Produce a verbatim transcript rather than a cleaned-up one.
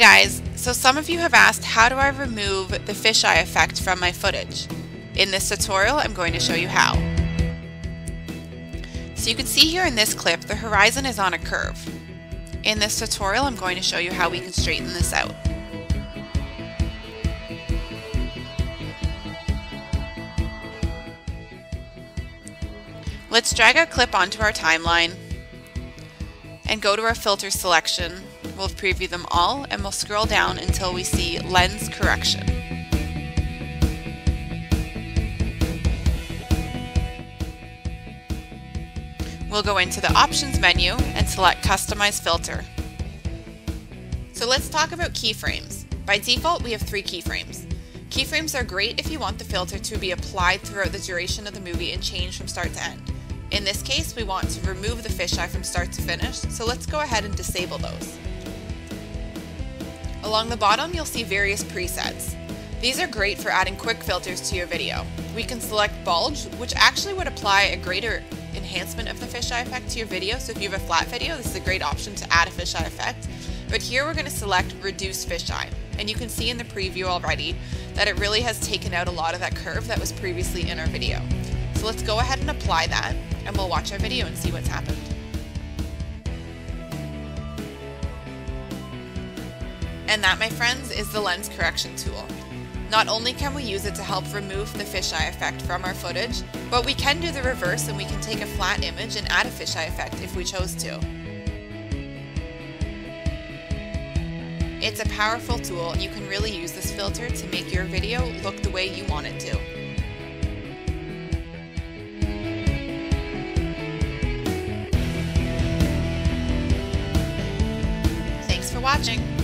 Hi guys, so some of you have asked how do I remove the fisheye effect from my footage. In this tutorial I'm going to show you how. So you can see here in this clip the horizon is on a curve. In this tutorial I'm going to show you how we can straighten this out. Let's drag our clip onto our timeline and go to our filter selection. We'll preview them all and we'll scroll down until we see Lens Correction. We'll go into the Options menu and select Customize Filter. So let's talk about keyframes. By default, we have three keyframes. Keyframes are great if you want the filter to be applied throughout the duration of the movie and change from start to end. In this case, we want to remove the fisheye from start to finish, so let's go ahead and disable those. Along the bottom, you'll see various presets. These are great for adding quick filters to your video. We can select Bulge, which actually would apply a greater enhancement of the fisheye effect to your video, so if you have a flat video, this is a great option to add a fisheye effect. But here we're going to select Reduce Fisheye, and you can see in the preview already that it really has taken out a lot of that curve that was previously in our video. So let's go ahead and apply that, and we'll watch our video and see what's happened. And that, my friends, is the Lens Correction tool. Not only can we use it to help remove the fisheye effect from our footage, but we can do the reverse and we can take a flat image and add a fisheye effect if we chose to. It's a powerful tool. You can really use this filter to make your video look the way you want it to. Thanks for watching.